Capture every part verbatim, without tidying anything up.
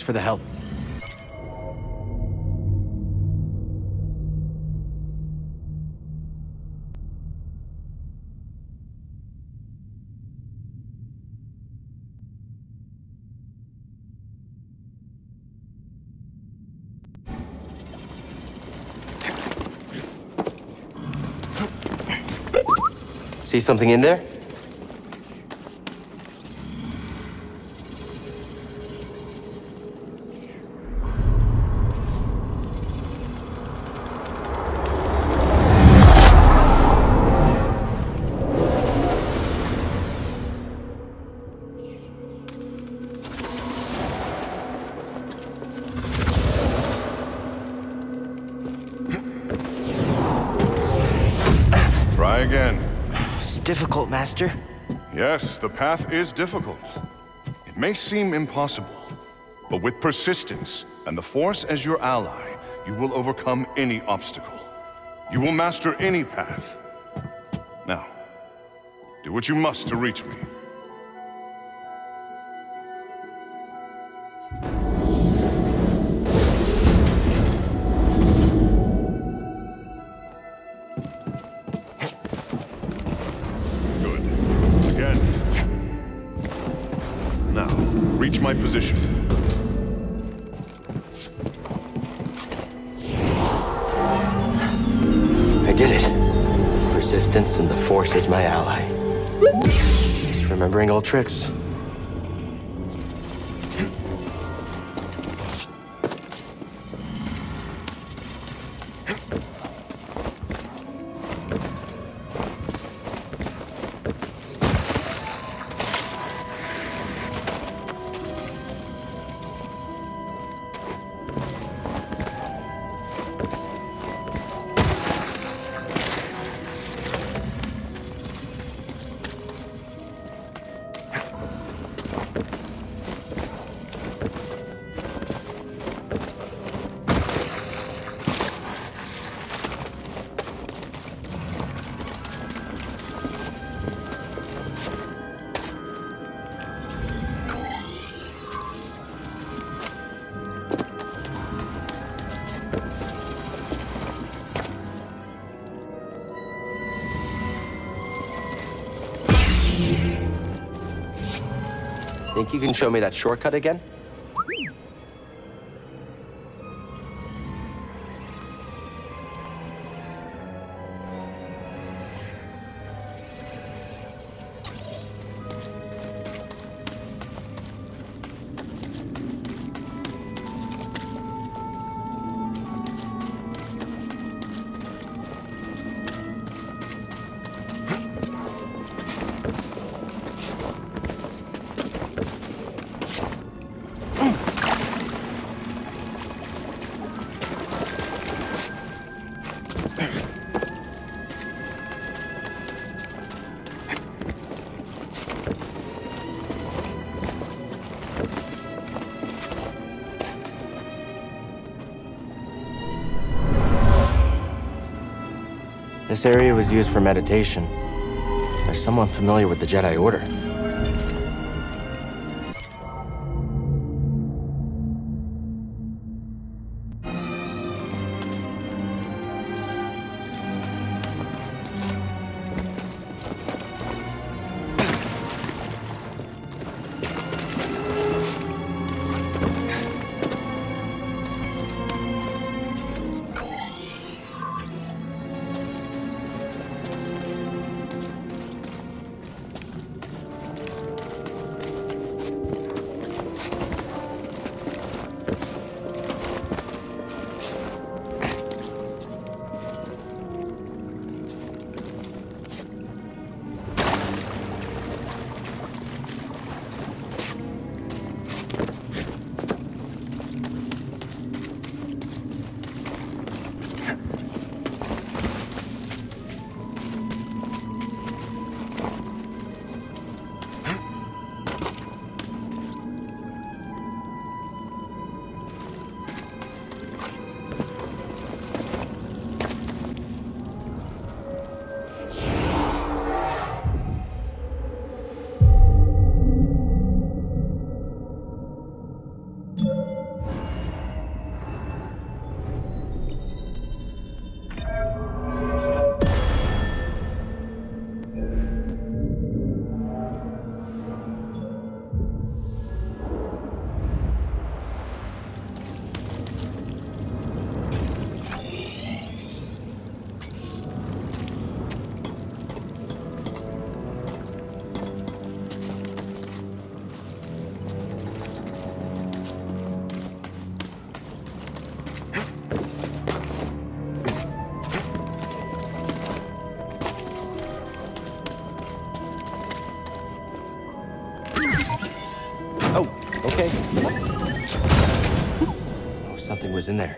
Thanks for the help. See something in there? Difficult, Master? Yes, the path is difficult. It may seem impossible, but with persistence and the Force as your ally, you will overcome any obstacle. You will master any path. Now, do what you must to reach me. My position. I did it. Persistence and the Force is my ally. Just remembering old tricks. Think you can show me that shortcut again? This area was used for meditation. There's someone familiar with the Jedi Order. something was in there.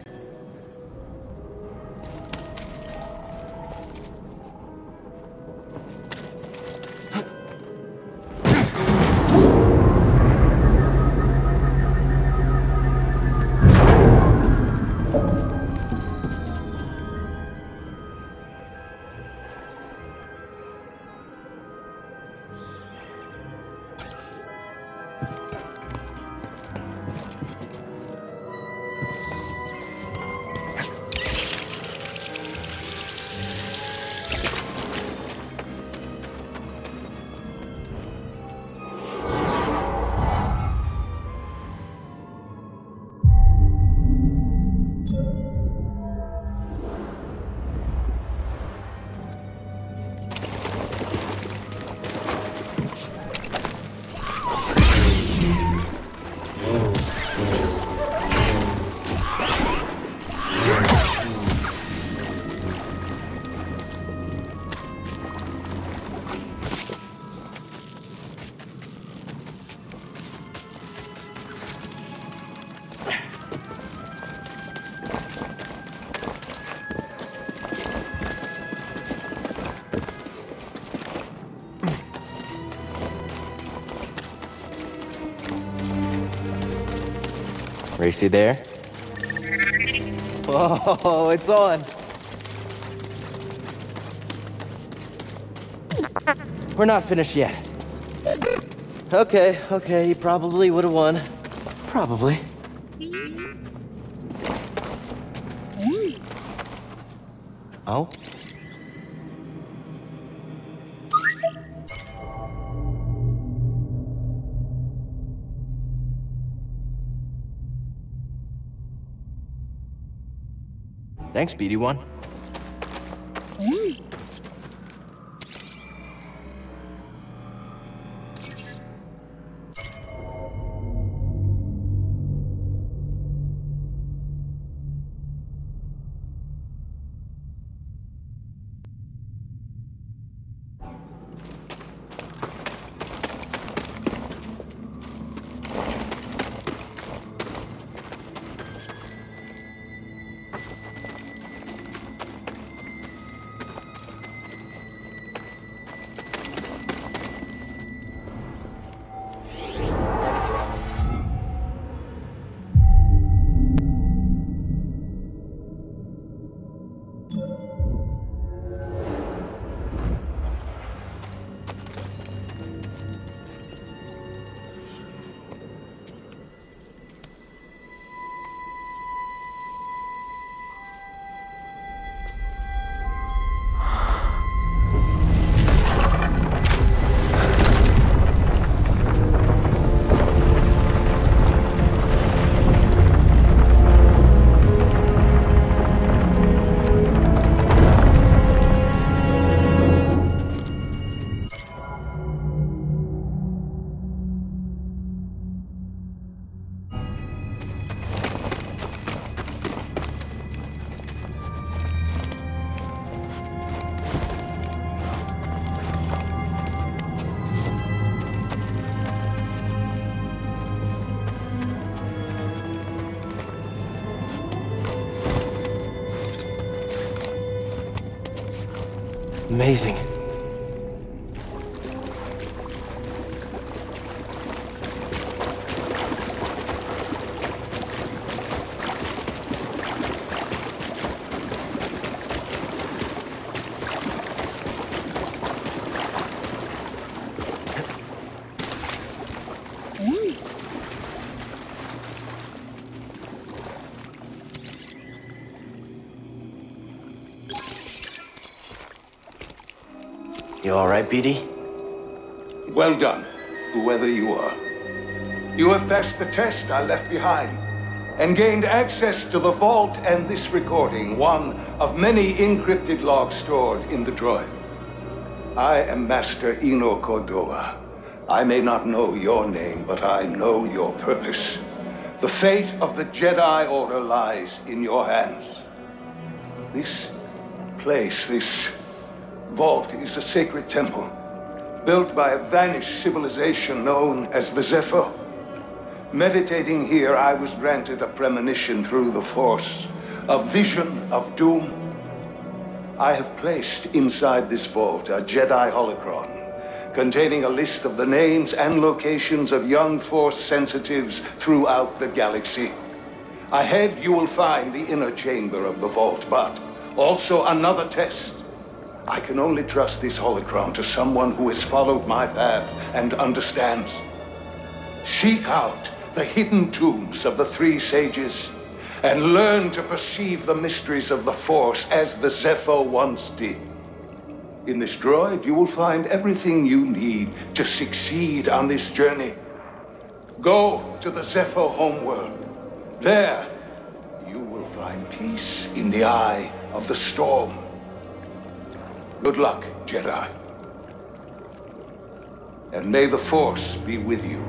Racy there? Whoa, it's on. We're not finished yet. Okay, okay, he probably would have won. Probably. Oh? Thanks, B D one. Amazing. You all right, B D? Well done, whoever you are. You have passed the test I left behind and gained access to the vault and this recording, one of many encrypted logs stored in the droid. I am Master Eno Cordova. I may not know your name, but I know your purpose. The fate of the Jedi Order lies in your hands. This place, this vault is a sacred temple, built by a vanished civilization known as the Zeffo. Meditating here, I was granted a premonition through the Force, a vision of doom. I have placed inside this vault a Jedi holocron containing a list of the names and locations of young Force sensitives throughout the galaxy. Ahead, you will find the inner chamber of the vault, but also another test. I can only trust this holocron to someone who has followed my path and understands. Seek out the hidden tombs of the three sages and learn to perceive the mysteries of the Force as the Zeffo once did. In this droid, you will find everything you need to succeed on this journey. Go to the Zeffo homeworld. There, you will find peace in the eye of the storm. Good luck, Jedi. And may the Force be with you.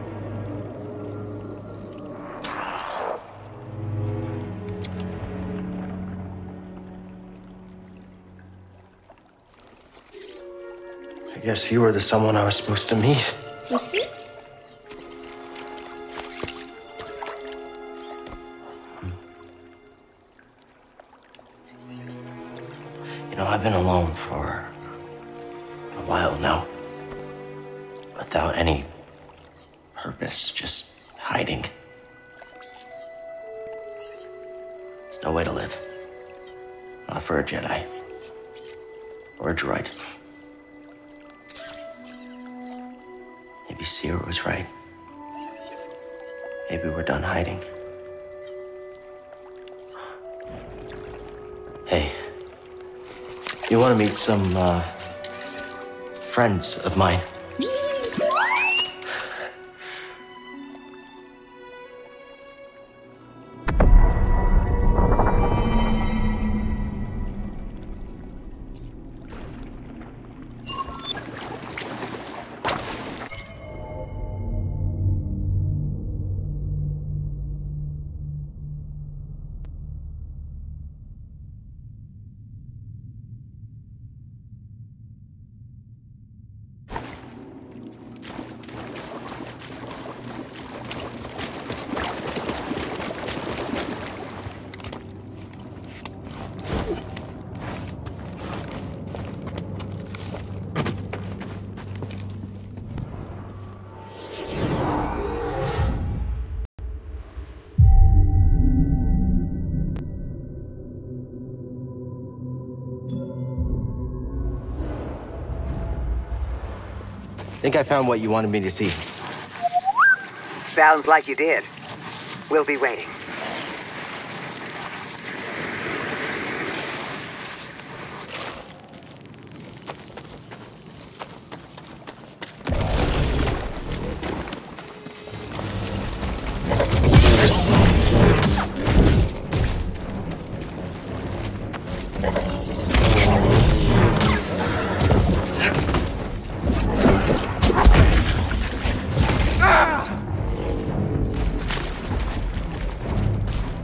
I guess you were the someone I was supposed to meet. You know, I've been alone for a while now. Without any purpose, just hiding. There's no way to live. Not for a Jedi. Or a droid. Maybe Cere was right. Maybe we're done hiding. Hey, you want to meet some uh, friends of mine? I think I found what you wanted me to see. Sounds like you did. We'll be waiting.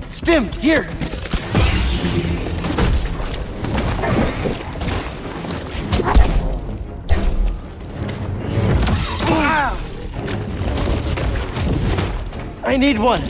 Stim, here! I need one!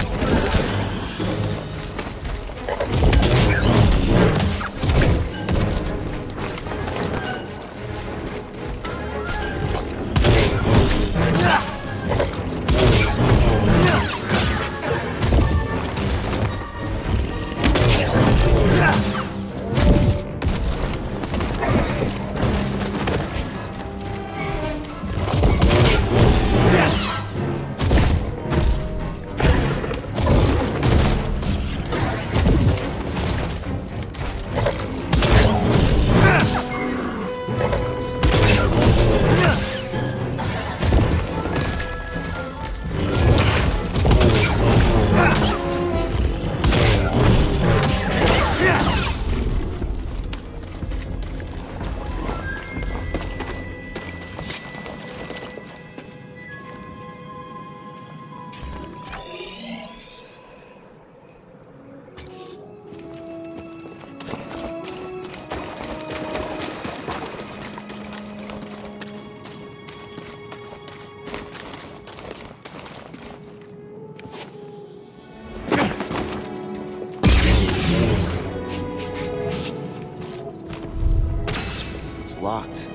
locked.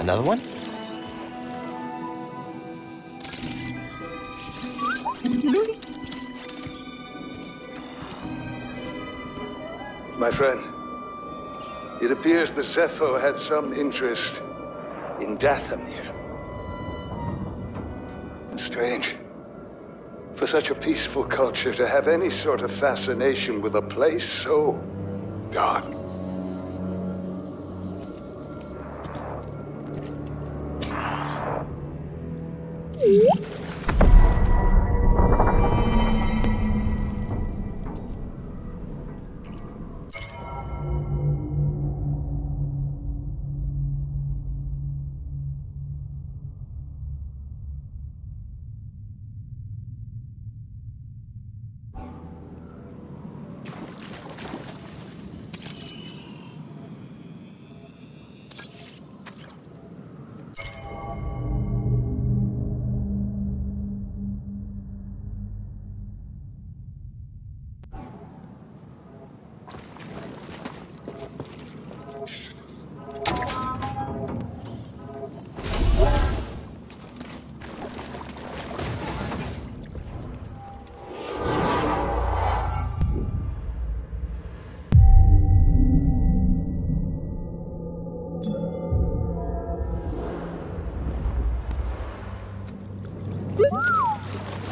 Another one? My friend, it appears the Zeffo had some interest in Dathomir. Strange. For such a peaceful culture to have any sort of fascination with a place so dark.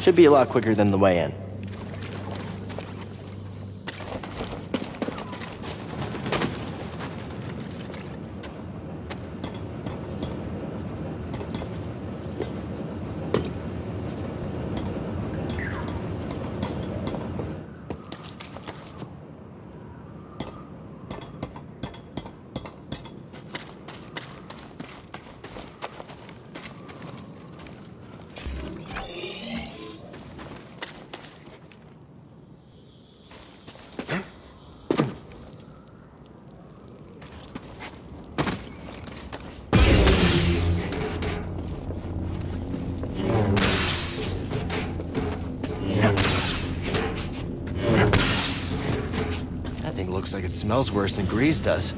Should be a lot quicker than the way in. Looks like it smells worse than Greez does.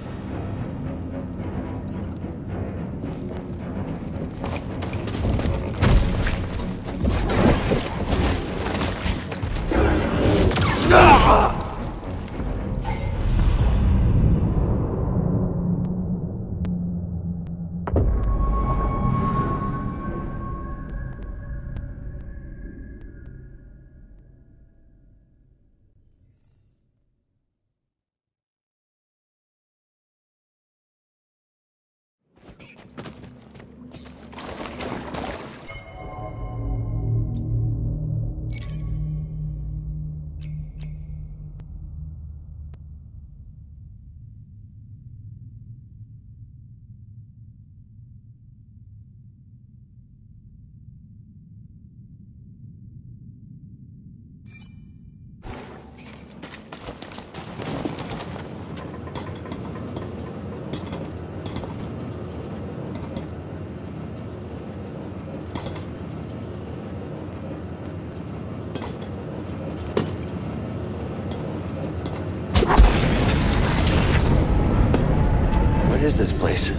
What is this place?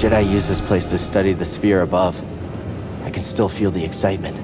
Jedi use this place to study the sphere above. I can still feel the excitement.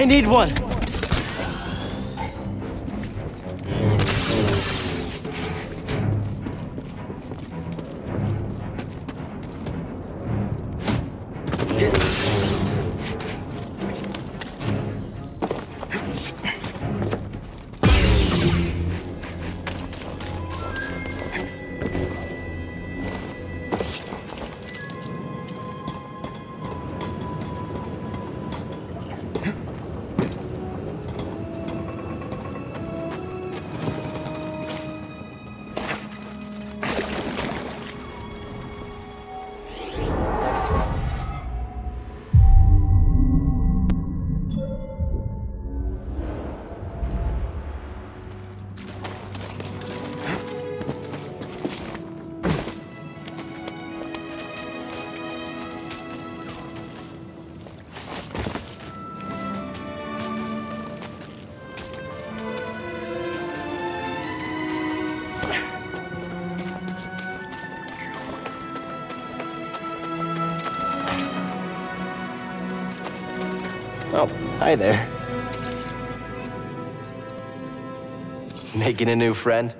I need one. Hi there. Making a new friend?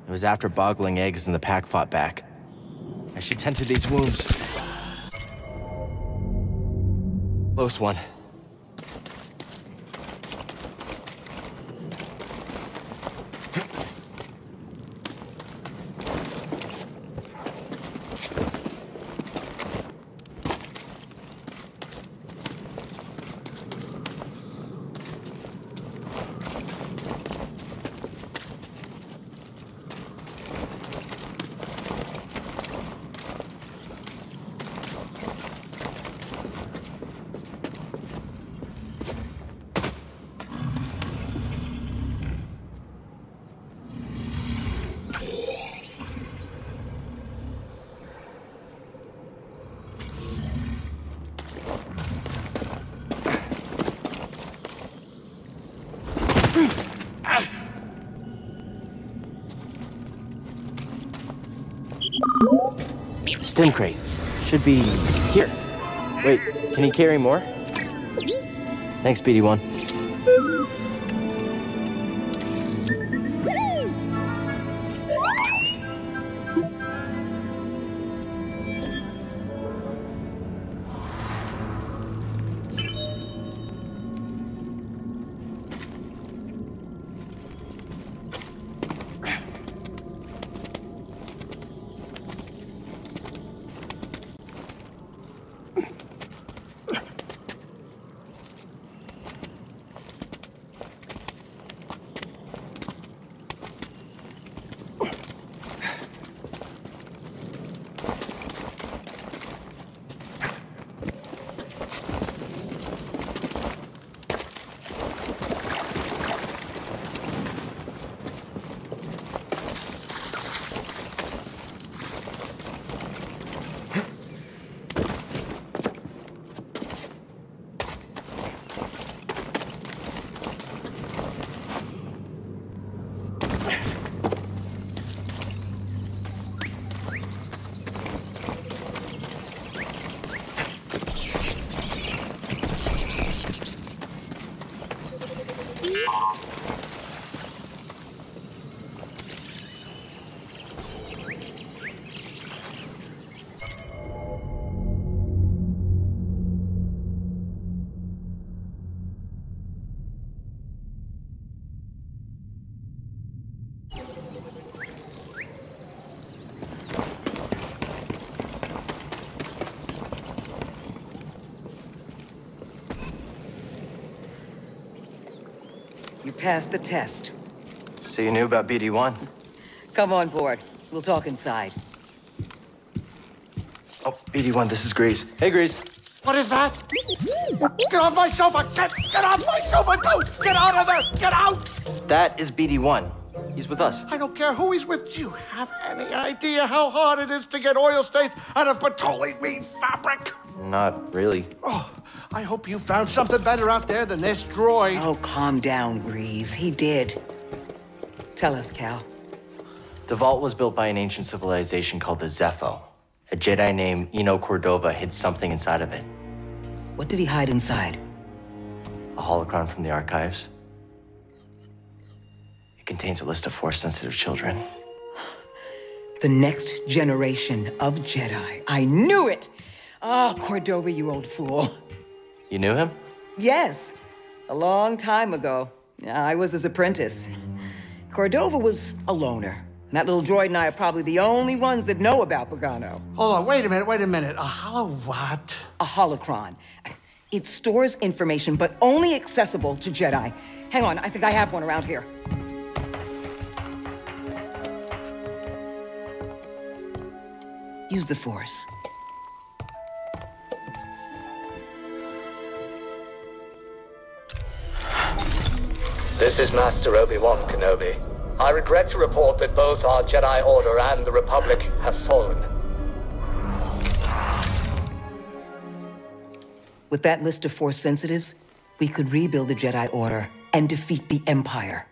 It was after boggling eggs and the pack fought back. I should tend to these wounds. Close one. Stim crate. Should be here. Wait, can he carry more? Thanks, B D one. Passed the test. So you knew about B D one? Come on board. We'll talk inside. Oh, B D one, this is Greez. Hey, Greez. What is that? Get off my sofa! Get, get off my sofa! No! Get out of there! Get out! That is B D one. He's with us. I don't care who he's with. Do you have any idea how hard it is to get oil stains out of petroleum meat fabric? Not really. Oh. I hope you found something better out there than this droid. Oh, calm down, Greez. He did. Tell us, Cal. The vault was built by an ancient civilization called the Zeffo. A Jedi named Eno Cordova hid something inside of it. What did he hide inside? A holocron from the archives. It contains a list of Force-sensitive children. The next generation of Jedi. I knew it! Ah, oh, Cordova, you old fool. You knew him? Yes, a long time ago. I was his apprentice. Cordova was a loner. And that little droid and I are probably the only ones that know about Bogano. Hold on, wait a minute, wait a minute. A holo what? A holocron. It stores information, but only accessible to Jedi. Hang on, I think I have one around here. Use the Force. This is Master Obi-Wan Kenobi. I regret to report that both our Jedi Order and the Republic have fallen. With that list of Force sensitives, we could rebuild the Jedi Order and defeat the Empire.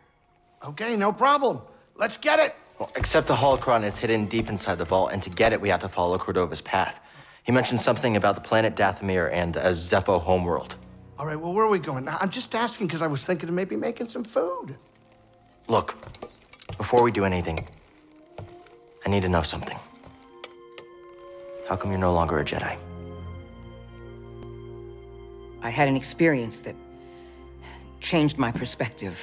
Okay, no problem. Let's get it! Well, except the holocron is hidden deep inside the vault, and to get it, we have to follow Cordova's path. He mentioned something about the planet Dathomir and a Zeffo homeworld. All right, well, where are we going? I'm just asking because I was thinking of maybe making some food. Look, before we do anything, I need to know something. How come you're no longer a Jedi? I had an experience that changed my perspective.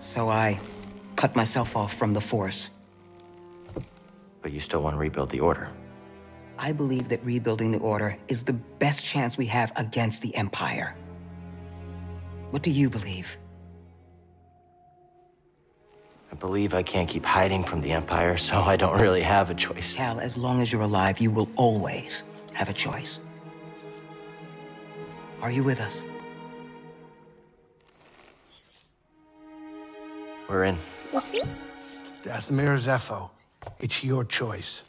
So I cut myself off from the Force. But you still want to rebuild the Order. I believe that rebuilding the Order is the best chance we have against the Empire. What do you believe? I believe I can't keep hiding from the Empire, so I don't really have a choice. Cal, as long as you're alive, you will always have a choice. Are you with us? We're in. Dathomir or Zeffo, it's your choice.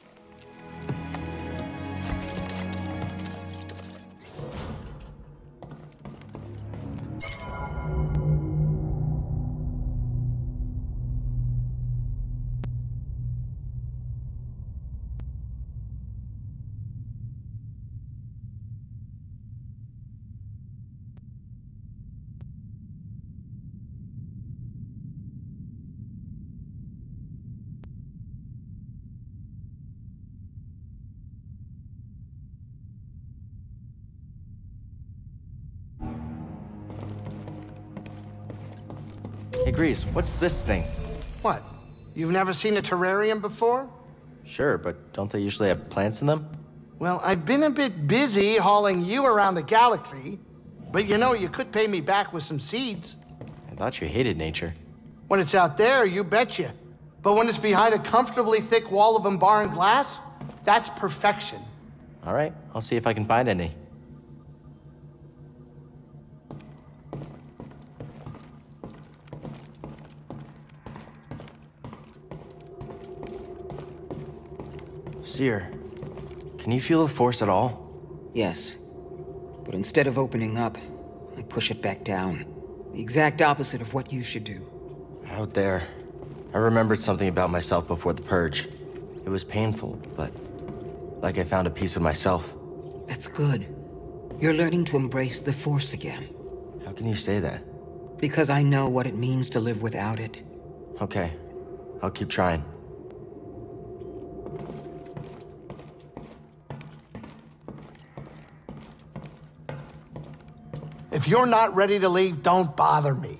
Greez, what's this thing? What? You've never seen a terrarium before? Sure, but don't they usually have plants in them? Well, I've been a bit busy hauling you around the galaxy, but you know, you could pay me back with some seeds. I thought you hated nature. When it's out there, you betcha. But when it's behind a comfortably thick wall of embarring glass, that's perfection. All right, I'll see if I can find any. Seer, can you feel the force at all? Yes, but instead of opening up, I push it back down. The exact opposite of what you should do. Out there, I remembered something about myself before the purge. It was painful, but like I found a piece of myself. That's good. You're learning to embrace the force again. How can you say that? Because I know what it means to live without it. Okay, I'll keep trying. If you're not ready to leave, don't bother me.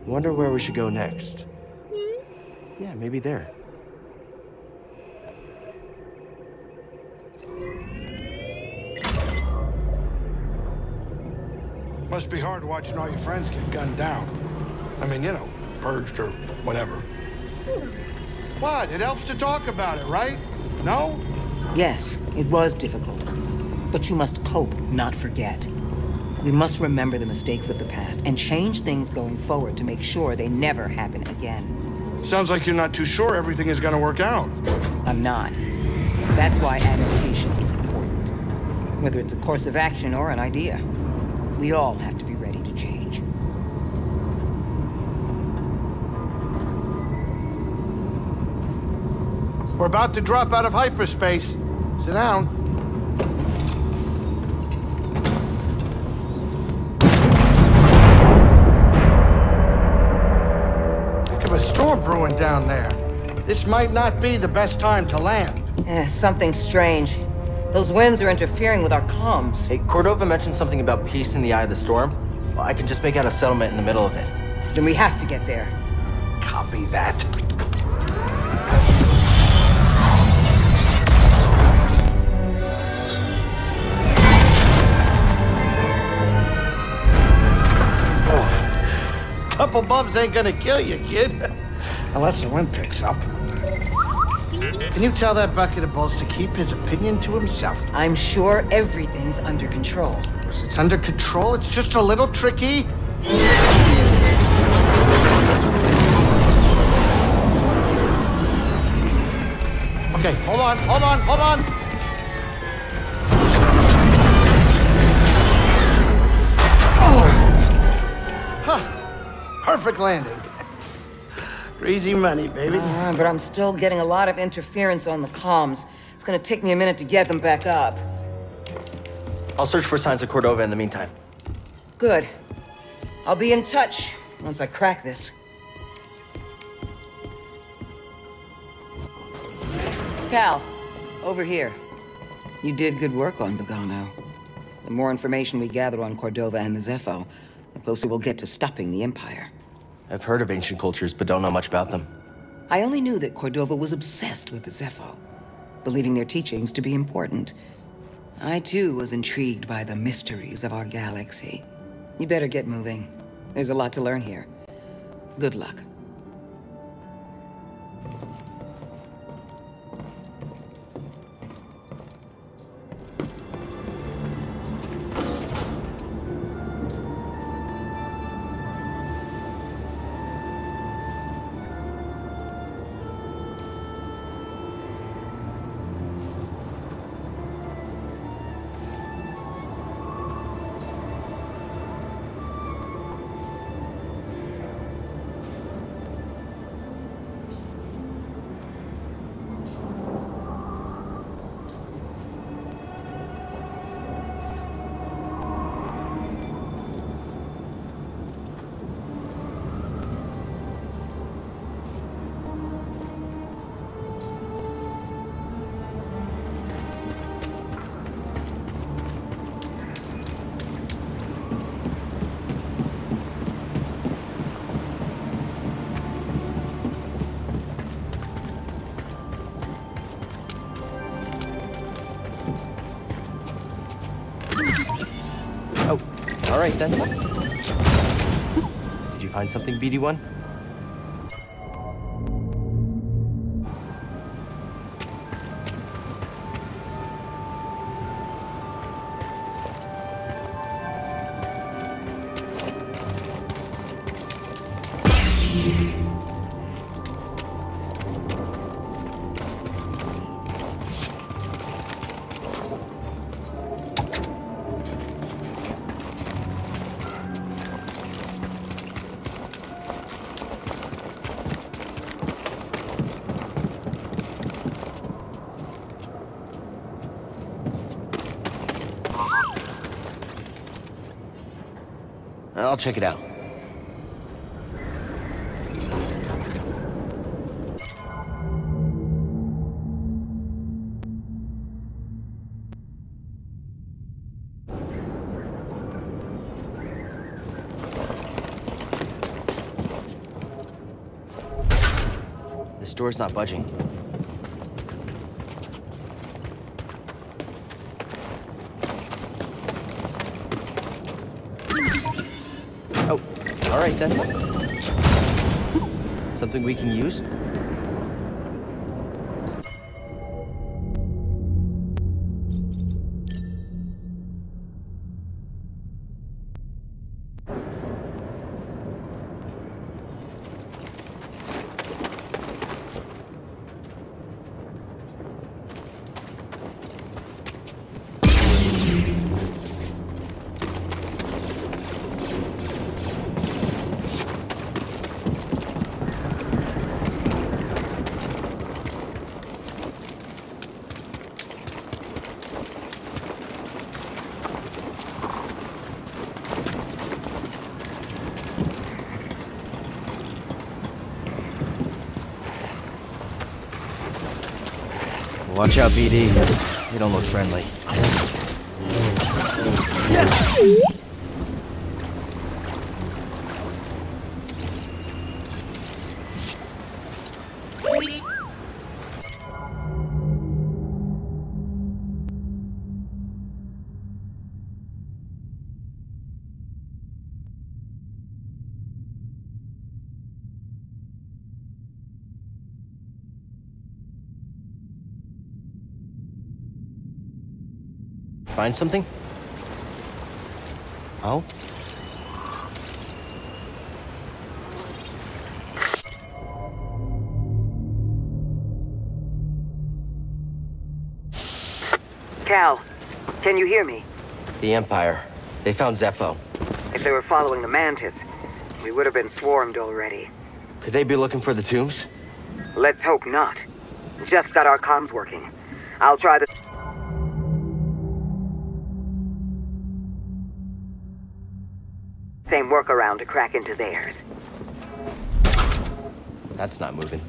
I wonder where we should go next. Yeah, maybe there. Must be hard watching all your friends get gunned down. I mean, you know, purged or whatever. What? It helps to talk about it, right? No? Yes, it was difficult. But you must cope, not forget. We must remember the mistakes of the past and change things going forward to make sure they never happen again. Sounds like you're not too sure everything is going to work out. I'm not. That's why adaptation is important. Whether it's a course of action or an idea, we all have to be ready to change. We're about to drop out of hyperspace. Sit down. Brewing down there. This might not be the best time to land. Eh, something strange. Those winds are interfering with our comms. Hey, Cordova mentioned something about peace in the eye of the storm. Well, I can just make out a settlement in the middle of it. Then we have to get there. Copy that. Oh. Couple bumps ain't gonna kill you, kid. Unless the wind picks up. Can you tell that bucket of bolts to keep his opinion to himself? I'm sure everything's under control. Of course it's under control, it's just a little tricky. Okay, hold on, hold on, hold on! Oh. Huh. Perfect landing. Crazy money, baby. Uh, but I'm still getting a lot of interference on the comms. It's gonna take me a minute to get them back up. I'll search for signs of Cordova in the meantime. Good. I'll be in touch once I crack this. Cal, over here. You did good work on Bogano. The more information we gather on Cordova and the Zeffo, the closer we'll get to stopping the Empire. I've heard of ancient cultures, but don't know much about them. I only knew that Cordova was obsessed with the Zeffo, believing their teachings to be important. I, too, was intrigued by the mysteries of our galaxy. You better get moving. There's a lot to learn here. Good luck. All right, then. Did you find something, B D one? I'll check it out. This door's not budging. All right, then. Something we can use? Watch out, B D. They don't look friendly. Find something? Oh? Cal, can you hear me? The Empire. They found Zeffo. If they were following the Mantis, we would have been swarmed already. Could they be looking for the tombs? Let's hope not. Just got our comms working. I'll try to... Same workaround to crack into theirs. That's not moving.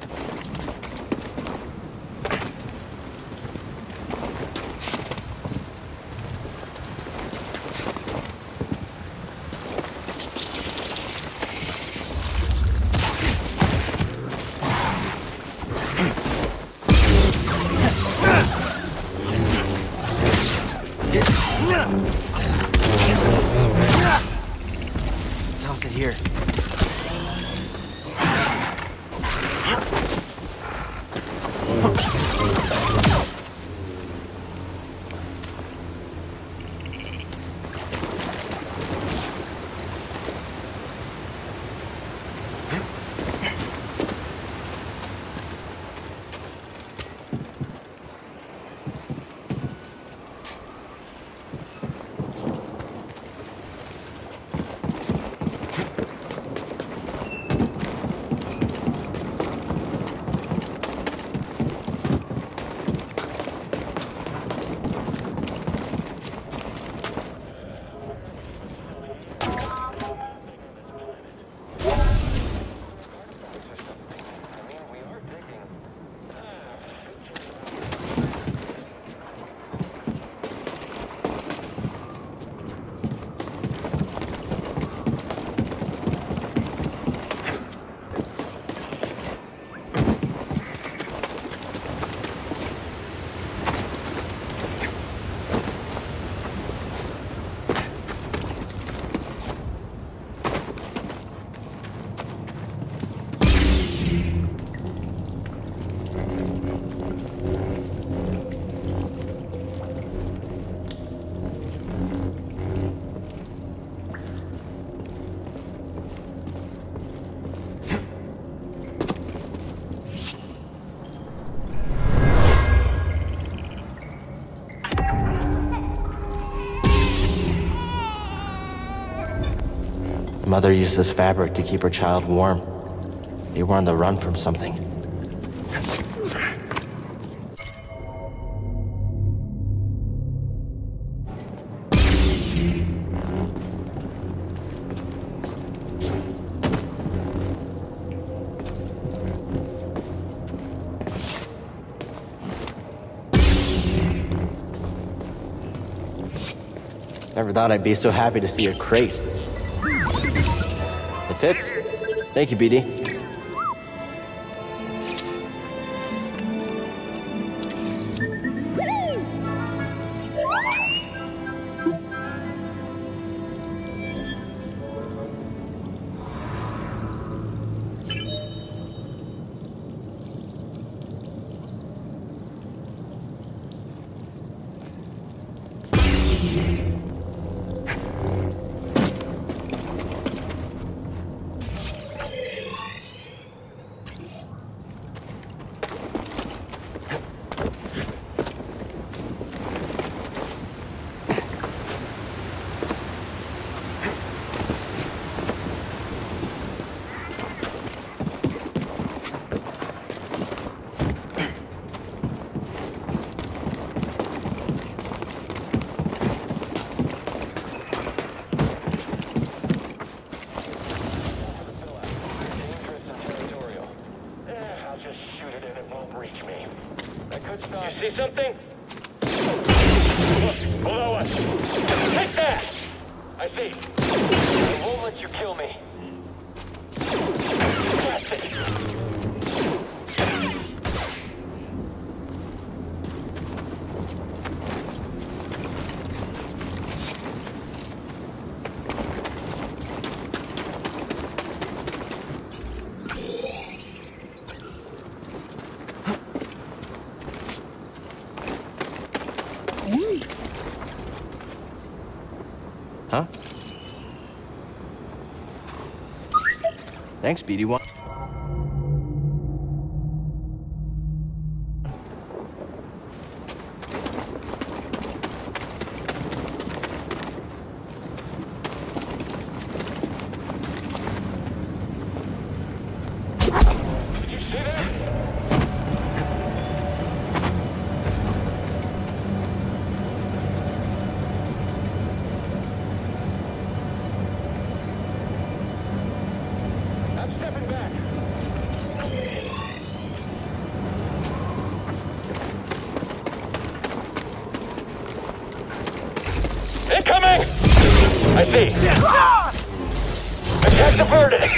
Mother used this fabric to keep her child warm. They were on the run from something. Never thought I'd be so happy to see a crate. Fits. Thank you, B D. Thanks, B D one. accuracy! Attack the verdict!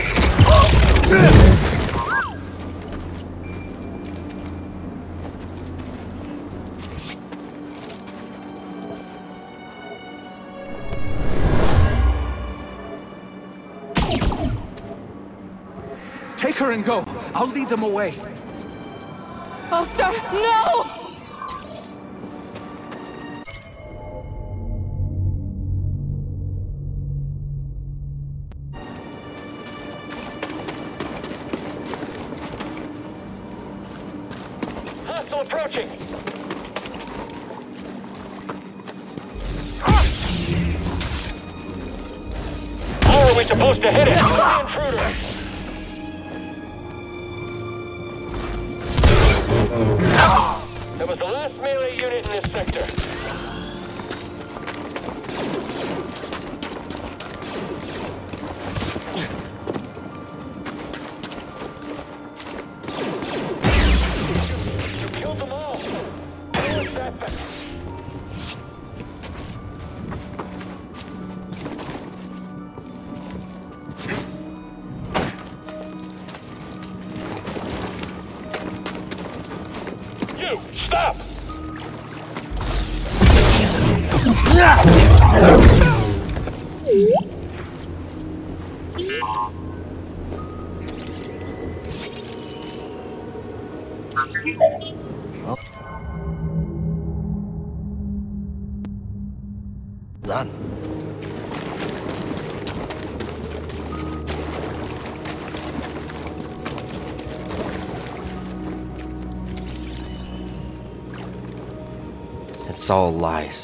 Take her and go. I'll lead them away. Ulster, no! Hostile approaching! How are we supposed to hit it? Intruder! That was the last melee unit in this sector. You killed them all. Where's that back? Stop! Well done. It's all lies.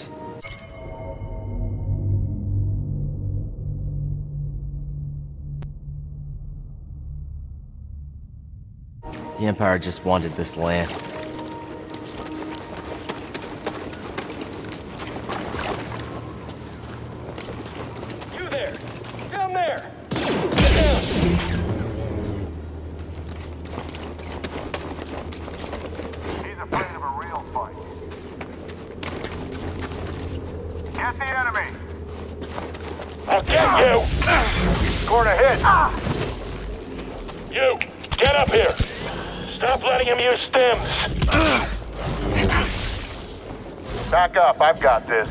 The Empire just wanted this land. You there! Down there! Get down! Get the enemy! I'll get you! Scored a hit! You! Get up here! Stop letting him use stems! Back up, I've got this.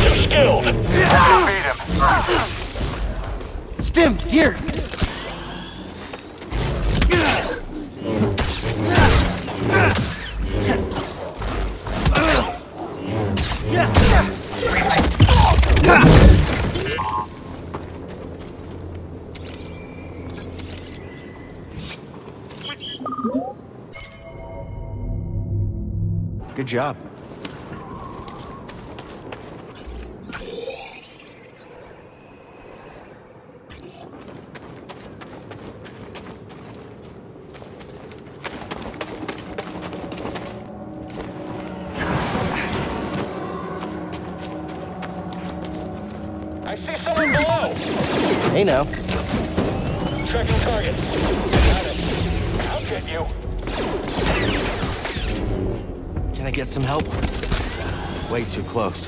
You're skilled! Beat him! Stim, here! Good job. I see someone below! Hey now. Tracking target. Got it. I'll get you. Can I get some help? Way too close.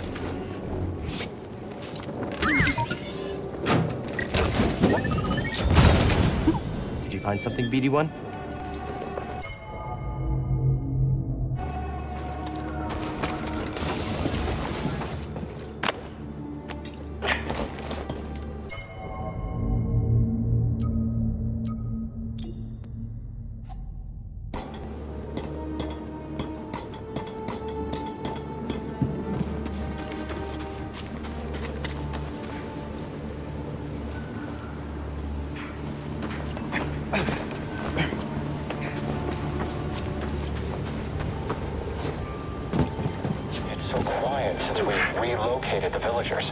Did you find something, B D one? Relocated the villagers.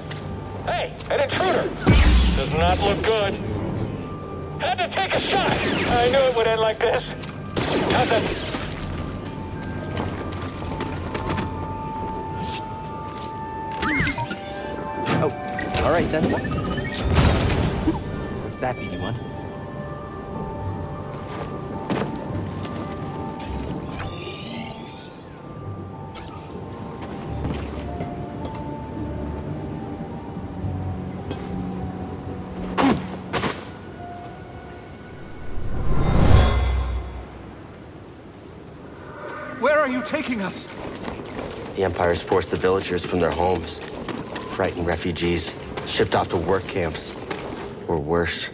Hey, an intruder! Does not look good. Had to take a shot! I knew it would end like this. How's that? Oh, all right then. What's that, B D one? you taking us? The Empire's forced the villagers from their homes, frightened refugees, shipped off to work camps, or worse.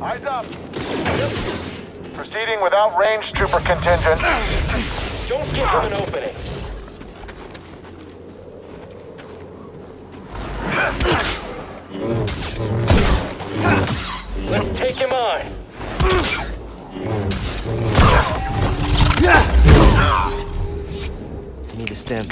Eyes up. Yep. Proceeding without range trooper contingent. Don't give him an opening. Let's take him on. I need a stem.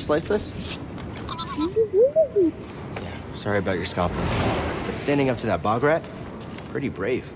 Slice this? Yeah, sorry about your scalpel. But standing up to that bog rat, pretty brave.